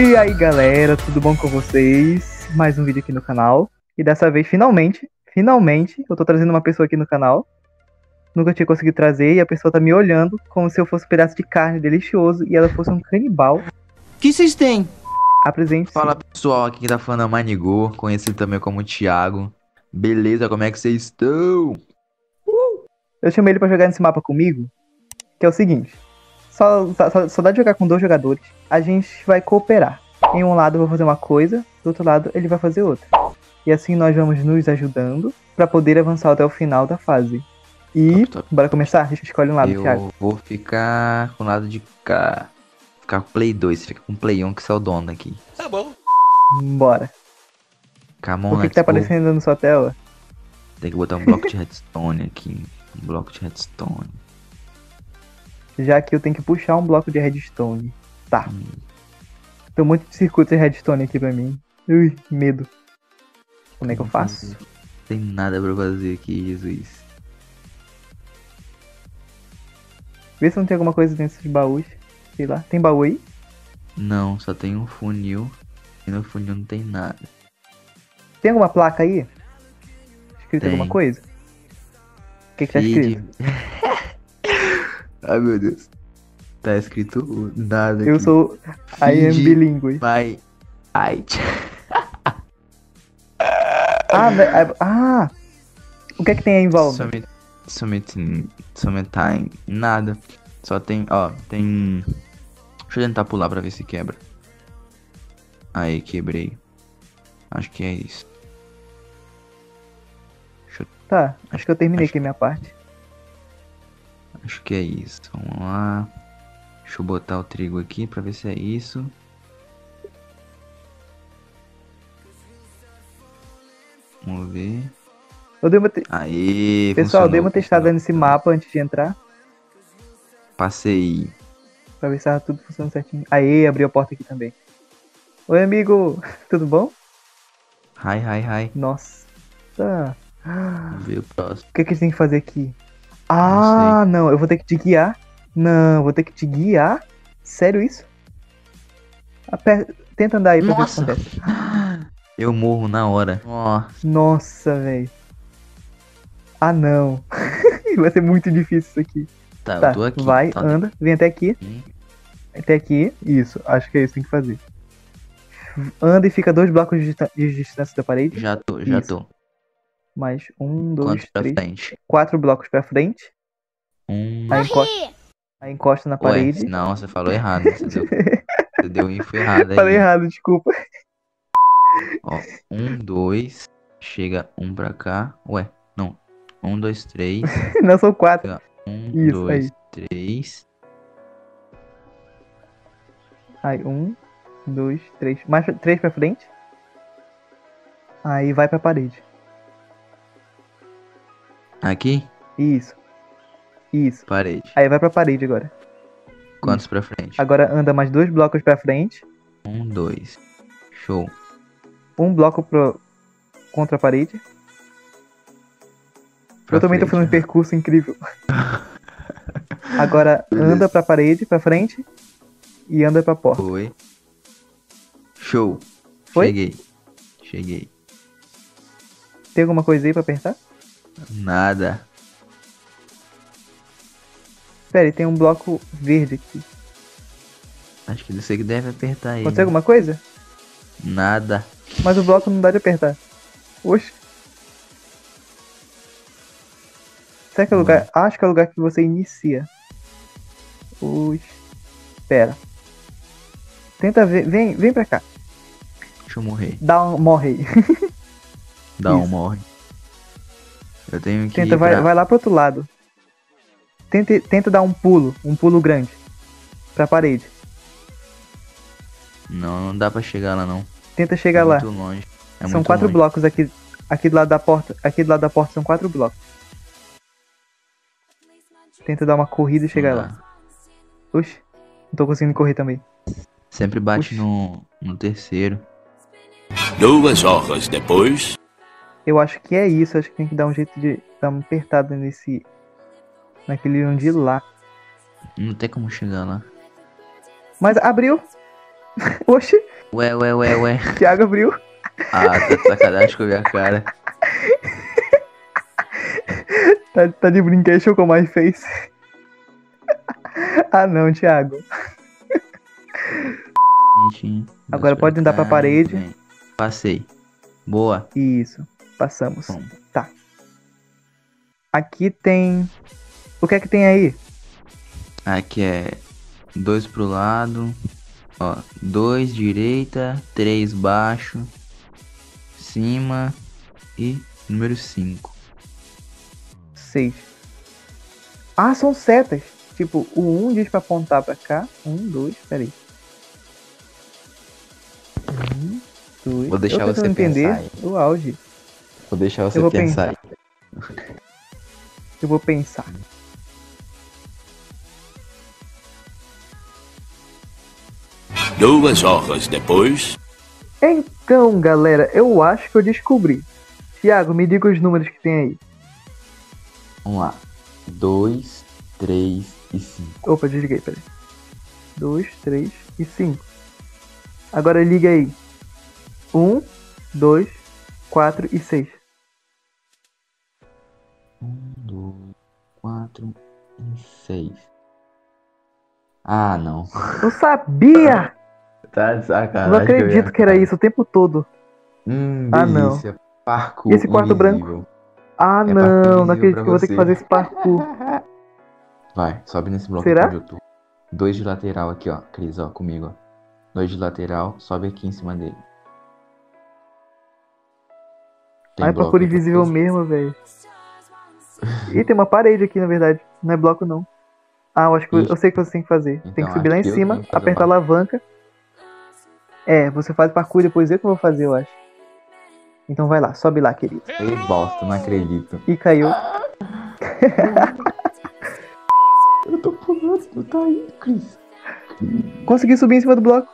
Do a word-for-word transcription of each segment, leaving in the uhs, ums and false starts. E aí galera, tudo bom com vocês? Mais um vídeo aqui no canal. E dessa vez, finalmente, finalmente, eu tô trazendo uma pessoa aqui no canal. Nunca tinha conseguido trazer e a pessoa tá me olhando como se eu fosse um pedaço de carne delicioso e ela fosse um canibal. Que vocês têm? Apresente-se. Fala pessoal, aqui que tá falando é MineGo, conhecido também como Thiago. Beleza, como é que vocês estão? Uh! Eu chamei ele pra jogar nesse mapa comigo, que é o seguinte. Só, só, só dá de jogar com dois jogadores. A gente vai cooperar. Em um lado eu vou fazer uma coisa, do outro lado ele vai fazer outra. E assim nós vamos nos ajudando pra poder avançar até o final da fase. E top, top. Bora começar? Deixa eu escolher um lado, eu Thiago. Eu vou ficar com o lado de cá. Ficar com o Play dois, fica com o Play um que é o dono aqui. Tá bom. Bora. Come on, o que, que tá aparecendo na sua tela? Tem que botar um bloco de redstone aqui. Um bloco de redstone. Já que eu tenho que puxar um bloco de redstone. Tá. Hum. Tem um monte de circuito de redstone aqui pra mim. Ui, medo. Como é que eu faço? Não tem nada pra fazer aqui, Jesus. Vê se não tem alguma coisa dentro desses baús. Sei lá. Tem baú aí? Não, só tem um funil. E no funil não tem nada. Tem alguma placa aí? Escrito tem. Alguma coisa? O que que tá escrito? Ai meu Deus. Tá escrito nada aqui. Eu sou... I am bilíngue. Vai. Ai. Ah, ah! O que é que tem aí em volta? Somente... Somente... Somente... Nada. Só tem... Ó, tem... Deixa eu tentar pular pra ver se quebra. Aí, quebrei. Acho que é isso. Eu... Tá, acho que eu terminei acho... aqui a minha parte. Acho que é isso. Vamos lá. Deixa eu botar o trigo aqui pra ver se é isso. Vamos ver. Eu dei uma te... Aê, pessoal, eu dei uma testada nesse mapa antes de entrar. Passei. Pra ver se tava tudo funcionando certinho. Aê, abriu a porta aqui também. Oi, amigo. Tudo bom? Hi, hi, hi. Nossa. Vamos ver o próximo. O que é que a gente tem que fazer aqui? Ah, não, não, eu vou ter que te guiar. Não, vou ter que te guiar. Sério isso? Aper... Tenta andar aí pra Nossa. Ver o que acontece. Eu morro na hora. Nossa, Nossa velho. Ah, não. Vai ser muito difícil isso aqui. Tá, tá eu tô aqui. Vai, tô anda, aqui. Vem até aqui. Hum. Até aqui. Isso, acho que é isso que tem que fazer. Anda e fica dois blocos de, de distância da parede. Já tô, já Isso. tô. Mais um, dois, Quanto três, frente? quatro blocos pra frente. Um... Aí, encosta, aí encosta na Ué, parede. Não, você falou errado. Você deu, você deu info errado aí. Falei errado, desculpa. Ó, um, dois. Chega um pra cá. Ué, não. Um, dois, três. Não, são quatro. Chega um, Isso, dois, aí. três. Aí, um... Dois, três. Mais três pra frente. Aí vai pra parede. Aqui? Isso. Isso. Parede. Aí vai pra parede agora. Quantos pra frente? Agora anda mais dois blocos pra frente. Um, dois. Show. Um bloco pro... contra a parede. Pra Eu também frente, tô fazendo um percurso incrível. Agora anda pra parede, pra frente. E anda pra porta. Foi. Show. Foi? Cheguei. Cheguei. Tem alguma coisa aí pra apertar? Nada. Pera, tem um bloco verde aqui. Acho que você que deve apertar aí. Aconteceu alguma coisa? Nada. Mas o bloco não dá de apertar. Oxe. Será que é o lugar... Ah, acho que é o lugar que você inicia. Oxe. Pera. Tenta ver... Vem, vem pra cá. Deixa eu morrer. Dá um... Morre. Dá um morre. Eu tenho que tenta, ir vai, pra... vai lá pro outro lado. Tenta, tenta dar um pulo. Um pulo grande. Pra parede. Não, não dá pra chegar lá, não. Tenta chegar é lá. Muito longe. É são muito quatro longe. blocos aqui. Aqui do lado da porta. Aqui do lado da porta são quatro blocos. Tenta dar uma corrida e chegar ah. lá. Oxi. Não tô conseguindo correr também. Sempre bate no, no terceiro. Duas horas depois. Eu acho que é isso. Acho que tem que dar um jeito de dar uma apertada nesse... Naquele um de lá. Não tem como chegar lá. Mas abriu. Oxi. Ué, ué, ué, ué. Thiago abriu. Ah, tá de sacanagem com a minha cara. Tá, tá de brinquedo, Chocomais fez. Ah não, Thiago. Agora pode andar pra parede. Bem. Passei. Boa. Isso, passamos. Bom. Tá. Aqui tem... O que é que tem aí? Aqui é... Dois pro lado... Ó, dois direita, três baixo, cima e número cinco. seis. Ah, são setas. Tipo, o um um diz pra apontar pra cá. um, dois, peraí. um, dois... Vou deixar eu você entender pensar aí. O auge. Vou deixar você eu pensar, vou pensar aí. Eu vou pensar. Duas horas depois. Então, galera, eu acho que eu descobri. Thiago, me diga os números que tem aí. Vamos lá. dois, três e cinco. Opa, desliguei, peraí. dois, três e cinco. Agora liga aí. um, dois, quatro e seis. um, dois, quatro e seis. Ah, não. Eu sabia! Tá de sacanagem. Não acredito que era isso o tempo todo. Hum, ah, não. Parkour. Esse quarto invisível. Branco. Ah, é não. Não acredito que eu vou ter que fazer esse parkour. Vai, sobe nesse bloco. Será? Eu tô. Dois de lateral aqui, ó. Cris, ó, comigo, ó. Dois de lateral, sobe aqui em cima dele. Tem Ai, parkour invisível mesmo, velho. Ih, tem uma parede aqui, na verdade. Não é bloco, não. Ah, eu acho que eu, eu sei o que você tem que fazer. Então, tem que subir lá em cima, apertar a alavanca. É, você faz parkour e depois eu que vou fazer, eu acho. Então vai lá, sobe lá, querido. Ei, bosta, não acredito. E caiu. Ah. Eu tô pulando, não tá aí, Cris. Consegui subir em cima do bloco.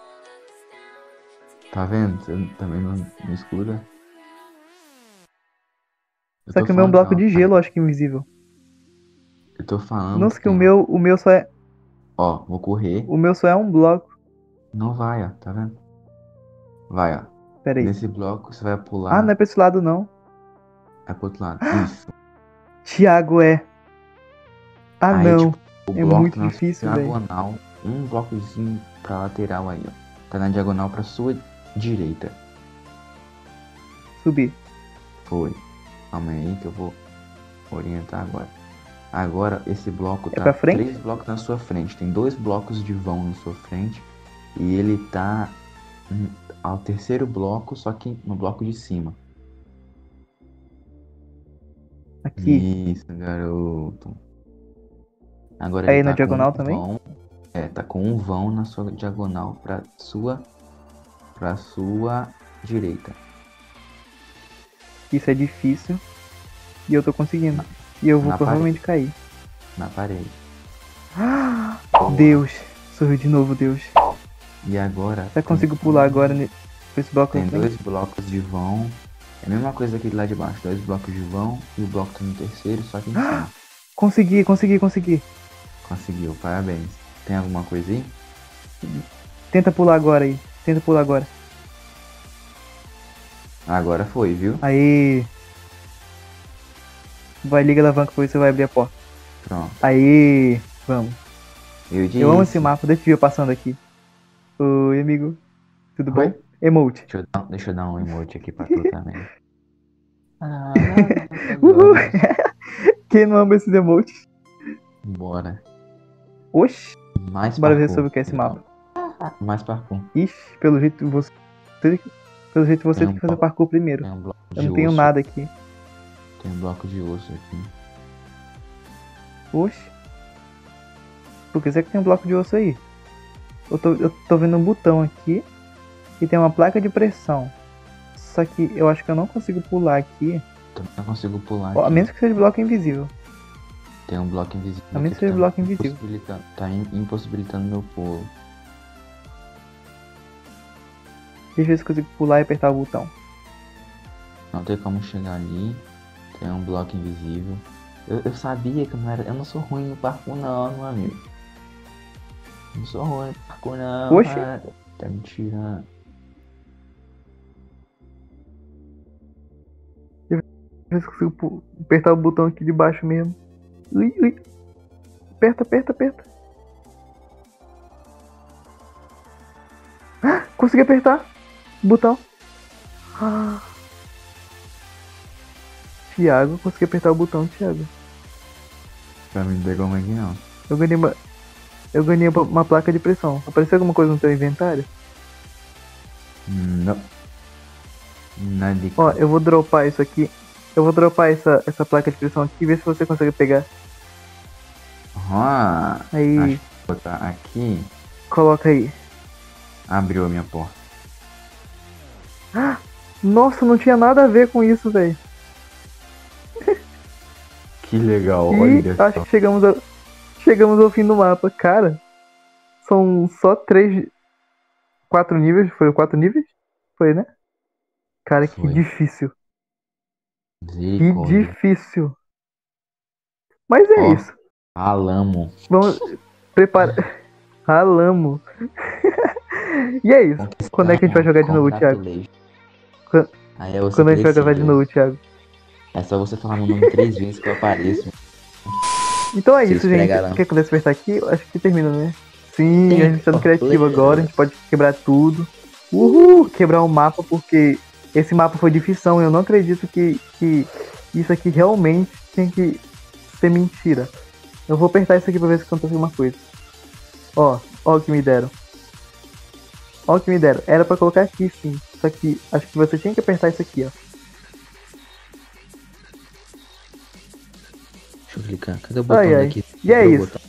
Tá vendo? Você também não, não escura. Eu só que o meu é um bloco não. de gelo, acho que invisível. Eu tô falando. Nossa, que, que o meu, o meu só é... Ó, vou correr. O meu só é um bloco. Não vai, ó, tá vendo? Vai, ó. Pera aí. Nesse bloco você vai pular. Ah, não é pra esse lado, não. É pro outro lado. Isso. Thiago é. Ah, aí, não. Tipo, o é bloco muito na difícil, velho. Diagonal. Um blocozinho pra lateral aí, ó. Tá na diagonal pra sua direita. Subir. Foi. Calma aí que eu vou orientar agora. Agora esse bloco é tá três blocos na sua frente. Tem dois blocos de vão na sua frente. E ele tá ao terceiro bloco, só que no bloco de cima. Aqui. Isso, garoto. Agora aí ele tá na diagonal um também? Vão, é, tá com um vão na sua diagonal pra sua, pra sua direita. Isso é difícil. E eu tô conseguindo. Na, e eu vou provavelmente parede. cair. Na parede. Ah, Deus. Sorriu de novo, Deus. E agora... Só consigo pular agora nesse bloco. Tem dois blocos de vão. É a mesma coisa aqui lá de baixo. Dois blocos de vão e o bloco tá no terceiro, só que em cima. Consegui, consegui, consegui. Conseguiu, parabéns. Tem alguma coisa aí? Tenta pular agora aí. Tenta pular agora. Agora foi, viu? Aí. Vai, liga a alavanca, depois você vai abrir a porta. Pronto. Aí, vamos. Eu, eu amo esse mapa, deixa eu ver passando aqui. Oi, amigo. Tudo Oi. bom? Emote. Deixa eu, dar, deixa eu dar um emote aqui pra tu também. Ah, uhul. Quem não ama esses emotes? Bora. Oxi. Mais Bora parkour. ver sobre o que é esse mapa. Mais parkour. Ixi, pelo jeito você... Pelo jeito você tem, tem que um fazer parkour primeiro. Um eu não tenho osso. nada aqui. Tem um bloco de osso aqui. Oxi. Por que será que tem um bloco de osso aí? Eu tô, eu tô vendo um botão aqui. E tem uma placa de pressão. Só que eu acho que eu não consigo pular aqui. Também não consigo pular aqui. A menos que seja bloco invisível. Tem um bloco invisível. A menos que seja bloco invisível. Tá impossibilitando meu pulo. Deixa eu ver se consigo pular e apertar o botão. Não tem como chegar ali. Tem um bloco invisível. Eu, eu sabia que não era. Eu não sou ruim no parkour não, meu amigo. Não sou ruim no parkour não. Oxi. Tá me tirando. Ver se consigo apertar o botão aqui de baixo mesmo. Ui, ui. Aperta, aperta, aperta. Ah, consegui apertar o botão. Ah. Thiago, consegui apertar o botão, Thiago. Pra mim não tem como aqui não. Eu ganhei uma... Eu ganhei uma placa de pressão. Apareceu alguma coisa no teu inventário? Não. Nada. Ó, eu vou dropar isso aqui. Eu vou dropar essa, essa placa de pressão aqui e ver se você consegue pegar. Ó, aí. Acho que vou botar aqui. Coloca aí. Abriu a minha porta. Ah, nossa, não tinha nada a ver com isso, velho. Que legal, e olha acho só. Que chegamos a... Chegamos ao fim do mapa, cara. São só três, quatro níveis, foi quatro níveis, foi, né? Cara, foi. Que difícil. Zico, que difícil. Mas é ó, isso. Ralamo. Vamos preparar. Ralamo. E é isso. Quando é que a gente vai jogar de novo, Thiago? Quando, Aí é quando a gente vai jogar de novo, Thiago? É só você falar meu nome três vezes que eu apareço. Então é Se isso, gente. Não. Quer que eu despertar aqui? Acho que termina, né? Sim, Sim. A gente tá no criativo agora. A gente pode quebrar tudo. Uhul! Quebrar o mapa, porque esse mapa foi de ficção. Eu não acredito que, que isso aqui realmente tem que ser mentira. Eu vou apertar isso aqui pra ver se acontece alguma coisa. Ó, ó o que me deram. Ó o que me deram. Era pra colocar aqui, sim. Só que acho que você tinha que apertar isso aqui, ó. Deixa eu clicar. Cadê o botão ai, ai. daqui? E é isso. Botão?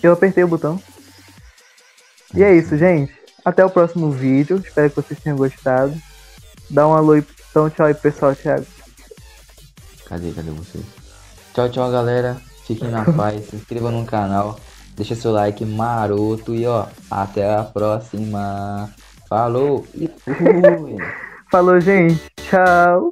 Eu apertei o botão. E é isso, gente. Até o próximo vídeo. Espero que vocês tenham gostado. Dá um alô e então, tchau aí, pessoal. Thiago. Cadê? Cadê vocês? Tchau, tchau, galera. Fiquem na paz. Se inscreva no canal. Deixa seu like maroto. E, ó, até a próxima. Falou. E fui. Falou, gente. Tchau.